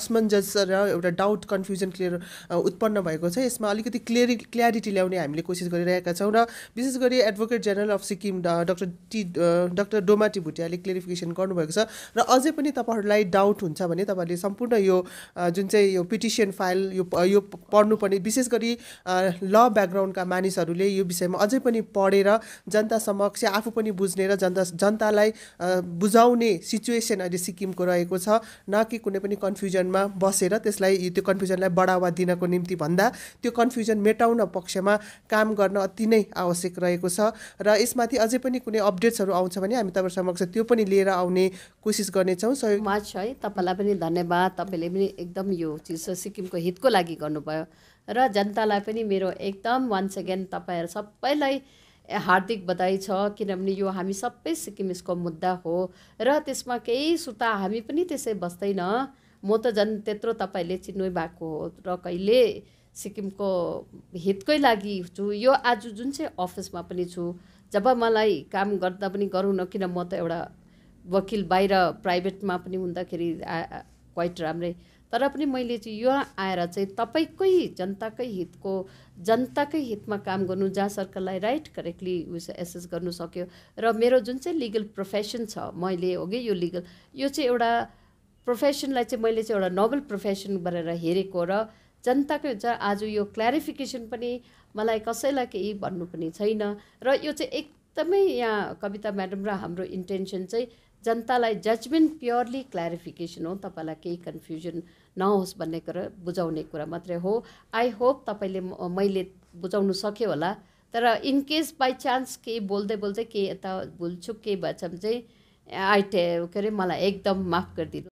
असमञ्जस र एउटा डाउट कन्फ्युजन क्लियर उत्पन्न भएको छ यसमा अलिकति क्लियर क्ल्यारिटी ल्याउने हामीले कोसिस गरिरहेका छौँ र विशेष गरी advocate general of Sikkim doctor T doctor Doma T भुटियाले क्लियरिफिकेसन गर्नुभएको छ र अझै पनि तपाईँहरूलाई डाउट हुन्छ भने तपाईहरुले सम्पूर्ण यो जुन चाहिँ यो पिटिसन फाइल यो यो पढ्नुपर्ने विशेष गरी ल ब्याकग्राउन्डका मानिसहरूले यो विषयमा अझै पनि पढेर जनता समक्ष आफू पनि बुझ्ने र जनता जनतालाई बुझाउने सिचुएसन अहिले सिक्किमको रहेको छ न कि कुनै पनि कन्फ्युजनमा बसेर त्यसलाई त्यो कन्फ्युजनलाई बढावा दिनको निम्ति भन्दा त्यो कन्फ्युजन मेटाउन पक्षमा काम गर्न अति नै आवश्यक रहेको छ र यसमाथि अझै पनि कुनै अपडेट्सहरू आउँछ भने हामी तपाईहरु समक्ष त्यो पनि लिएर आउने कोसिस गर्नेछौँ सहयोग माछ है तपाईलाई पनि धन्यवाद तपाईले पनि एकदम यो चिज सिक्किमको हितको लागि गर्नुभयो र जनतालाई पनि मेरो एकदम वन्स अगेन तपाईहरु सबैलाई हार्दिक बधाई छ किनभने यो हामी सबै सिक्किमेसको मुद्दा हो र त्यसमा केही सुता हामी पनि त्यसै बस्दैन। म त जन त्यत्रो तपाईले चिन्नु भएको हो र कहिले सिक्किमको हितकै लागि छु। यो आज जुन चाहिँ अफिसमा पनि छु, जब मलाई काम गर्दा पनि गरौँ न, किन म त एउटा वकिल बाहिर प्राइभेटमा पनि हुँदाखेरि क्वाइट राम्रै, तर पनि मैले चाहिँ यो आएर चाहिँ तपाईकै जनताकै हितको जनताकै हितमा काम गर्नु, जहाँ सरकारलाई राइट करेक्टली एसेस गर्नु सक्यो। र मेरो जुन चाहिँ लिगल प्रोफेसन छ, मैले हो कि यो लिगल यो चाहिँ एउटा प्रोफेसनलाई चाहिँ मैले चाहिँ एउटा नोबल प्रोफेसन गरेर हेरेको र जनताकै हुन्छ। आज यो क्ल्यारिफिकेसन पनि मलाई कसैलाई केही भन्नु पनि छैन र यो चाहिँ एकदमै यहाँ कविता म्याडम र हाम्रो इन्टेन्सन चाहिँ जनतालाई जजमेन्ट प्योरली क्ल्यारिफिकेसन हो, तपाईलाई केही कन्फ्युजन नहोस् भन्ने कुरा बुझाउने कुरा मात्रै हो। आई होप तपाईले मैले बुझाउनु सके होला, तर इन केस बाई चान्स केही बोल्दै बोल्दै केही यता भुल्छु केही भएछ भने चाहिँ आई के अरे मलाई एकदम माफ गरिदिनु।